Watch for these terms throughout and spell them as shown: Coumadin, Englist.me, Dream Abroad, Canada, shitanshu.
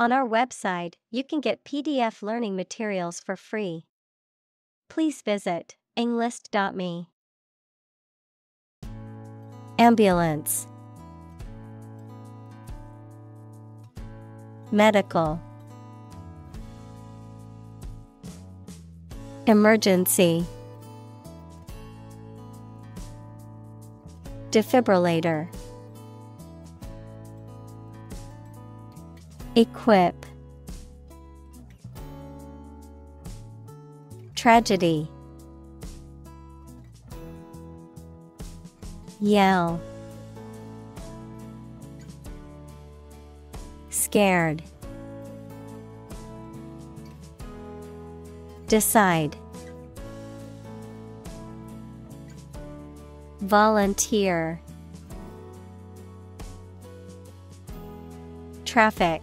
On our website, you can get PDF learning materials for free. Please visit Englist.me. Ambulance, medical, emergency, defibrillator, equip, tragedy, yell, scared, decide, volunteer, traffic,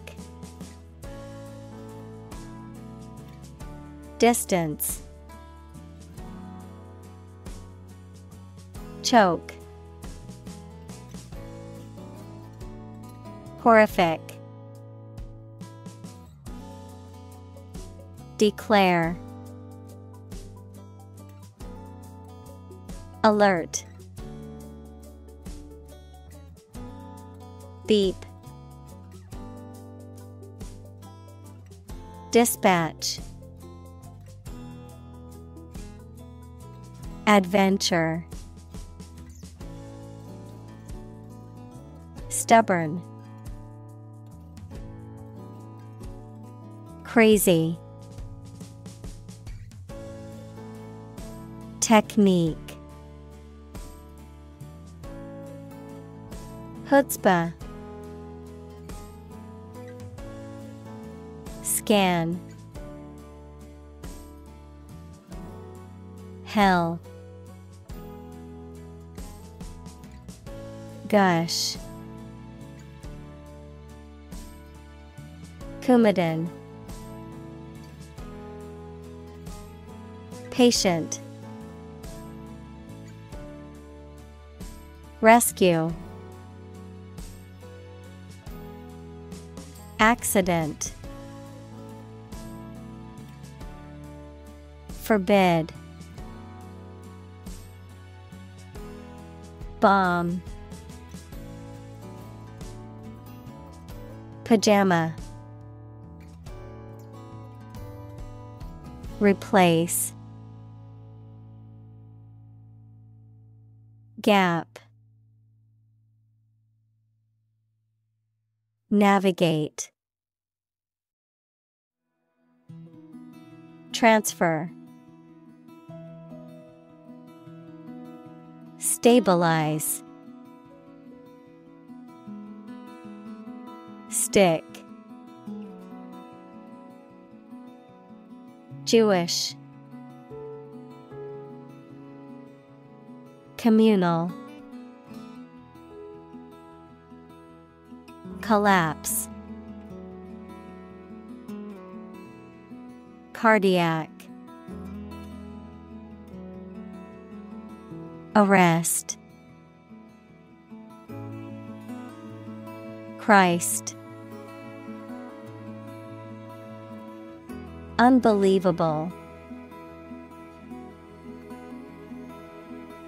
distance, choke, horrific, declare, alert, beep, dispatch, adventure, stubborn, crazy, technique, chutzpah, scan, hell, gush, Coumadin, patient, rescue, accident, forbid, bomb, pajama, replace, gap, navigate, transfer, stabilize, stick, Jewish, communal, collapse, cardiac, arrest, Christ, unbelievable,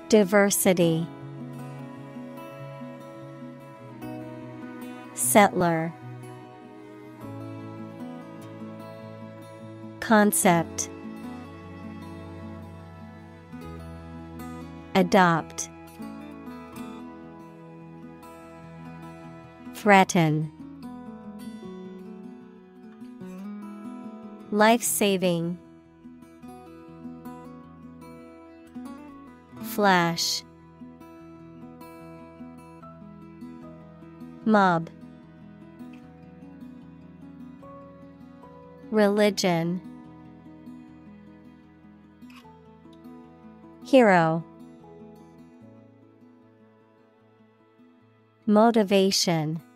diversity, settler, concept, adopt, threaten, life-saving, flash, mob, religion, hero, motivation,